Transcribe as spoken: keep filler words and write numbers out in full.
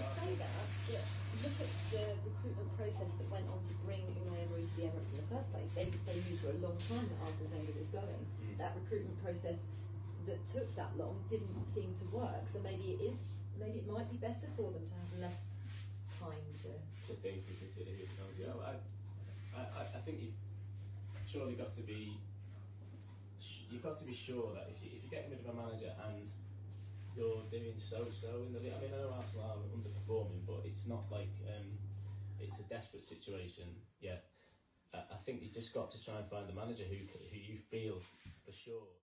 you say that, but look at the recruitment process that went on to bring Umera to the Emirates in the first place. They, they knew for a long time that Arsene Wenger was going. Mm. That recruitment process that took that long didn't seem to work. So maybe it is, maybe it might be better for them to have less time to to think and consider who becomes. Yeah, I, I, I think you've surely got to be, you've got to be sure that if you if you're getting rid of a manager and you're doing so-so in the league. I mean, I know Arsenal are underperforming, but it's not like um, it's a desperate situation yet. I, I think you've just got to try and find a manager who who you feel for sure.